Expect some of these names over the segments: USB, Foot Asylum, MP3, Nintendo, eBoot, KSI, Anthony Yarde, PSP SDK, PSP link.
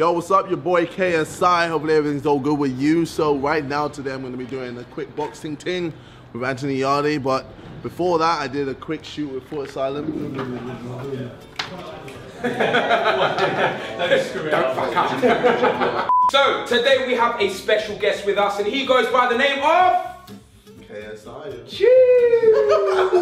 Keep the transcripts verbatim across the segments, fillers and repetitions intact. Yo, what's up? Your boy K S I. Hopefully everything's all good with you. So right now today I'm going to be doing a quick boxing thing with Anthony Yarde, but before that I did a quick shoot with Foot Asylum. Don't fuck up. So today we have a special guest with us and he goes by the name of K S I. Cheers!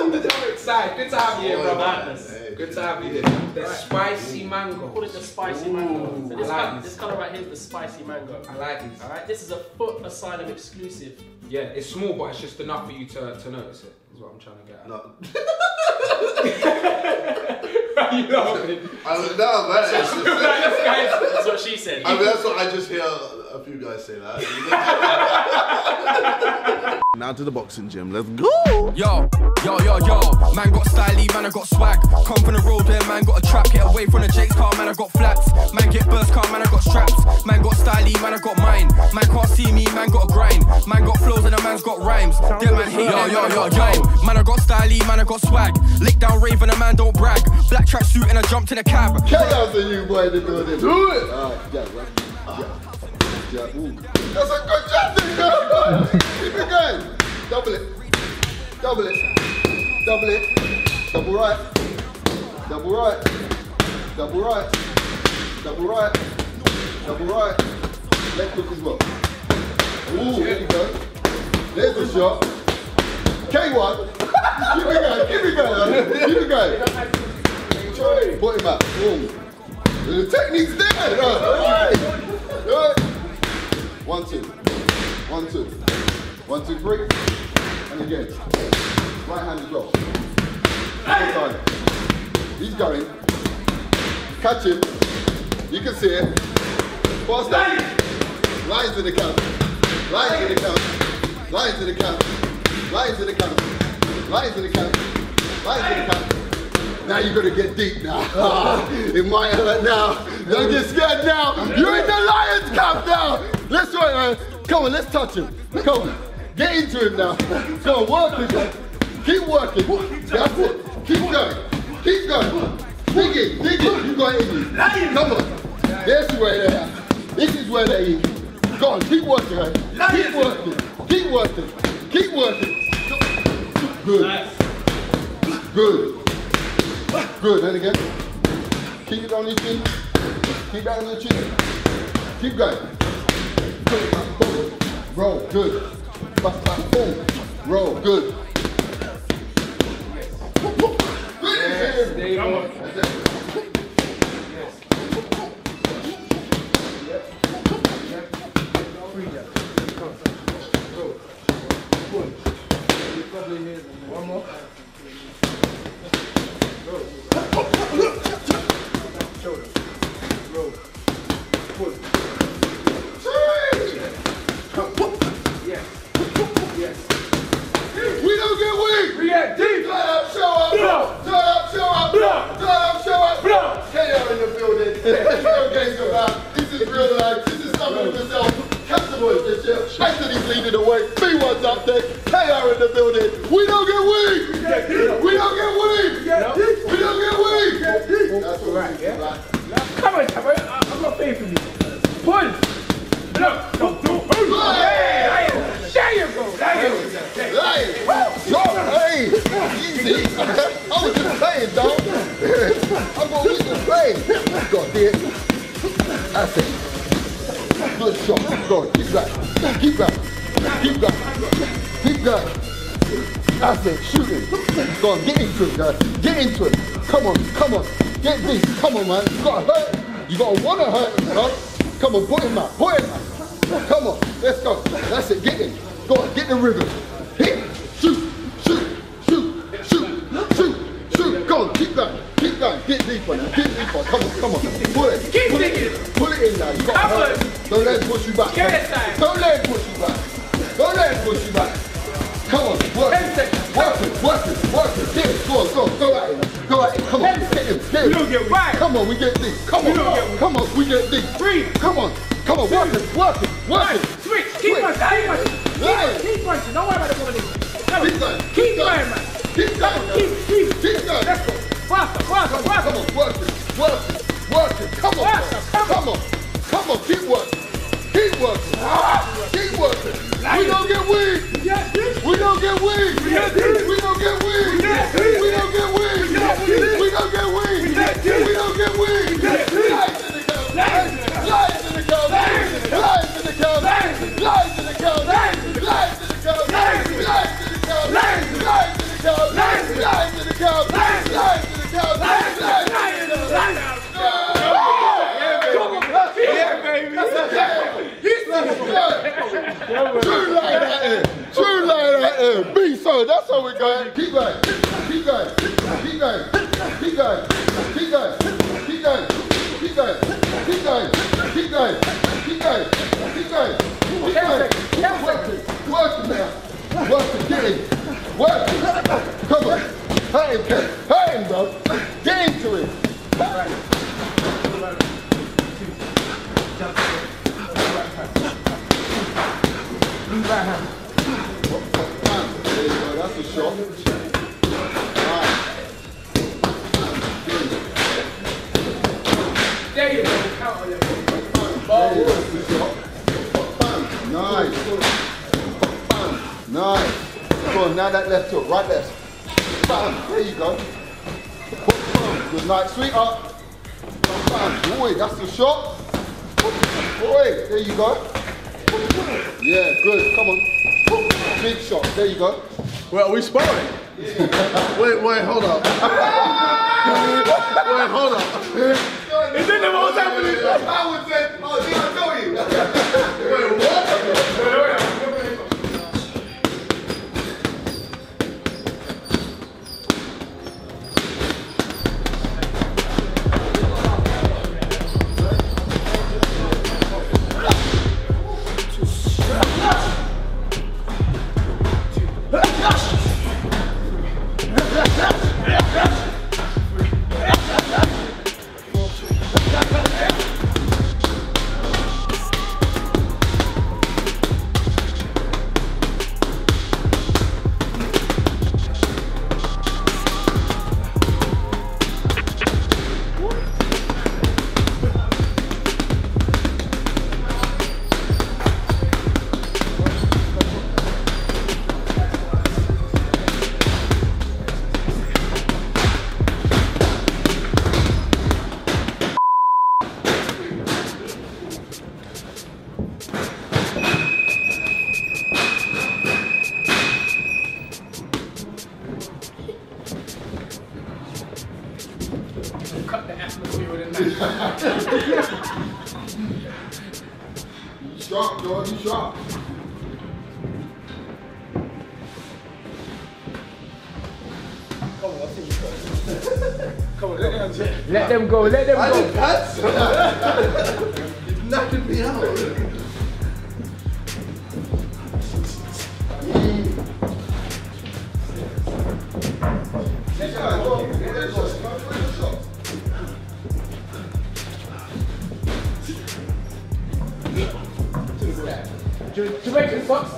I'm excited. Good to have you here, brother. Good to have you here. The right. Spicy mango. Call it the spicy Ooh, mango. So this, like color, this color right here is the spicy mango. I like it. Alright, this is a Foot Asylum exclusive. Yeah, it's small, but it's just enough for you to, to notice it. Is what I'm trying to get at. No. You laughing? I don't know, man. That's, just, that's what she said. I mean, that's what I just hear a few guys say that. Now to the boxing gym, let's go! Yo, yo, yo, yo, man got styly, man I got swag. Come from the road there, man got a trap. Get away from the Jake's car, man I got flats. Man get burst car, man I got straps. Man got styly, man I got mine. Man can't see me, man got a grind. Man got flows and a man's got rhymes. Yeah, man hate yo, yo, yo, yo, man I got styly, man I got swag. Lick down rave and a man don't brag. Black track suit and I jumped in a cab. Chaos in you, boy, in the building. Do it! Uh, yeah, right. Yeah. Yeah, ooh. That's a good job, nigga! Keep it going! Double it. Double it. Double it. Double right. Double right. Double right. Double right. Double right. Left hook as well. Ooh, there you go. There's the shot. K one. Keep it going, keep it going. Keep it going. Put him out. Ooh. The technique's there! Alright! Alright! One, two, one, two, one, two, three, and again. Right hand as well. He's going. Catch him. You can see it. Fast down. Lines in the count. Lines in the count. Lines in the count. Lines in the count. Lines in the count. Lines in the count. Now you're gonna get deep now. It might hurt now. Don't get scared now. You're in the lion's camp now. Let's do it, man. Come on, let's touch him. Come on. Get into him now. Come on, work it. Keep working. That's it. Keep going. Keep going. Dig it, dig it. You got it in you. Come on. This is where they are. This is where they eat. Go on, keep working, man. Keep working. Keep working. Keep working. Good. Good. Good. And again. Keep it on your chin. Keep that on your chin. Keep going. Boom. Roll, good. Boom. Roll, good. Yes, there you go. Yes. One more. Anthony's leading the way, B one's up there, K R in the building. We don't get weak! We, get deep. we don't get weak! We, get deep. we don't get weak! We get deep. That's all right, yeah? Right. Come on, Cameron, I've got faith in you. Pull! Look! Don't do it! Lion! There you go! Lion! Lion! Yo, hey! Easy! I was just playing, dog! I'm gonna leave the play! God, dear. That's it. Good shot. Go on, keep going. Keep going. Keep going. Keep going. That's it. Shoot it. Go on, get into it, guys. Get into it. Come on, come on. Get deep. Come on, man. You gotta hurt. You gotta wanna hurt. Right? Come on, put him out. Put him out. Come on, let's go. That's it. Get in. Go on, get the rhythm. Hit. Shoot. Shoot. Shoot. Shoot. Shoot. Shoot. Go on, keep going. Keep going. Get deeper now. Get deeper. Come on, come on. Pull it. Keep digging. Pull it in now. You gotta hurt. Don't let him push you back. Right? Don't let him push you back. Don't let him push you back. Come on, work it. Work it, work it, work it. Get it, go on, go on, go at him. Go at him, come on, get him, get him. You don't get right. Come on, we get deep. Come on, get come on, we get deep. Three. Come on, come on, work it, work it, work it. Switch, keep punching, keep punching. Keep punching, don't worry about the one of these. Keep going, keep going, man. Keep going, keep, keep, keep going. Let's go. Faster, faster, faster. Come on, work it, work it, work it. Come on, come on. Come on, keep working. Keep working. Keep working. We don't get weed. We don't get weed. We don't get weed. We don't get weed. We don't get weed. We don't get weed. Lies in the code. Lies in the code. Lies in the code. Lies in the code. Lies in the code. Lies in the code. Lies in the code. Lies in the cup, lies in the cup, lies in the cup, yeah, baby, true light out here, true light out here, be so, that's how we go. Keep going, keep going, keep going, keep going, keep going, keep going, keep going, keep going, keep going, keep going, keep going, keep going, work it now, work it, get it. What? Come on. I ain't, I ain't, bro. Get into it. There you go. That's a shot. There you go. Count on it. Nice. Nice. Boom, now that left hook, right left. Bam, there you go. Boom, good night, sweetheart. Bam, boy, that's the shot. Boy, there you go. Yeah, good, come on. Big shot, there you go. Well, we sparring. Yeah. wait, wait, hold up. Wait, hold up. Is it the most happening? I would say, oh, did I tell you? Wait, what? Let them go, let them I go. Didn't pass. You've knocked me out. Jamaican socks.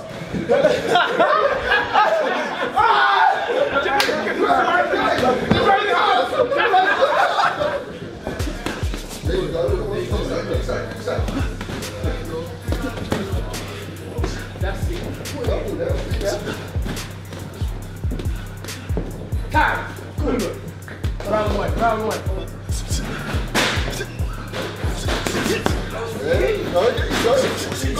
Time! Good look. Round one, round one. There you go, there you go. There you go. There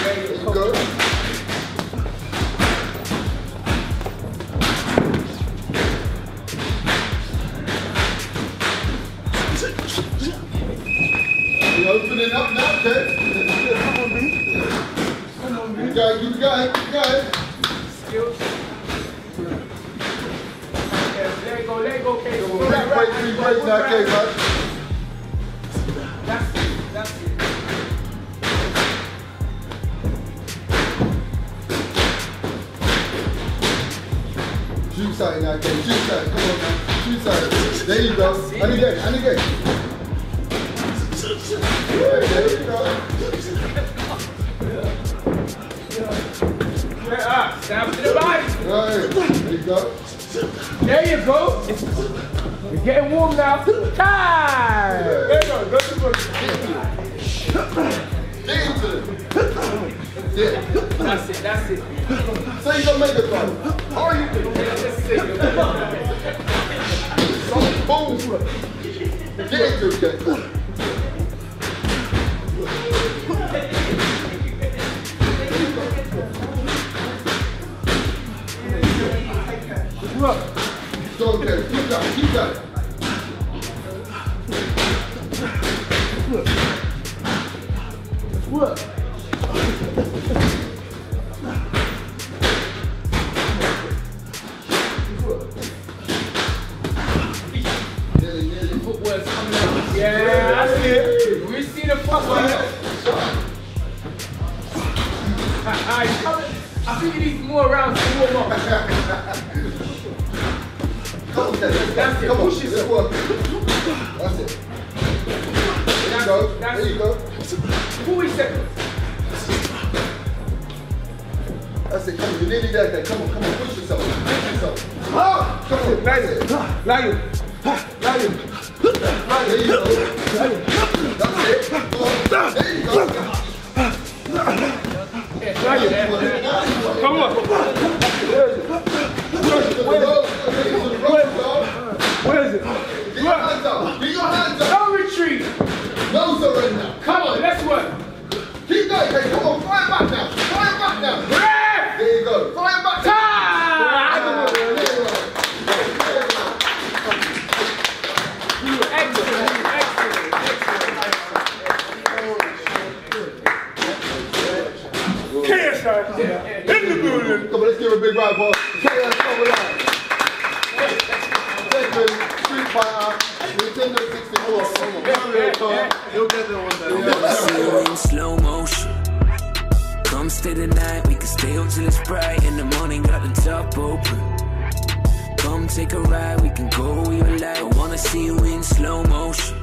you go. Yeah. Yeah. Down to the body. Right. There you go. There you go. You're getting warm now. Time. There you go. Go to the That's it. That's it. So you gonna make it fun. How are you doing? That's it. Boom. Get it. Look. It's okay. Keep going. Keep going. Look. Look. Nearly, nearly. Footwear's coming out. Yeah, that's it. We see the fucking. I think he needs more rounds to warm up. Come on, that's it. Come on, she's at work. That's it. There you go. There you go. forty seconds. That's it. Come on, you're nearly there. there. Come on, come on, push yourself. Push yourself. Ah, come on, that's it. Lion. Lion. There you go. That's it. Go. There you go. Lion. Come on. Where is it? Where is it? Where is it? Get your hands up. Get your hands up. No retreat. No surrender. Come on, let's work. Keep going, hey, come on, fire back now. Fire back now. Breath. There you go. Fire back now. Time. You were excellent. Excellent. Excellent. Excellent. Excellent. K S I. Come on, let's give a big round for K S I. Street Fighter, Nintendo sixty-four. You'll get there one day. Yeah. Yeah. Slow motion. Come stay the night. We can stay up till it's bright. In the morning, got the top open. Come take a ride. We can go where you like. I wanna see you in slow motion.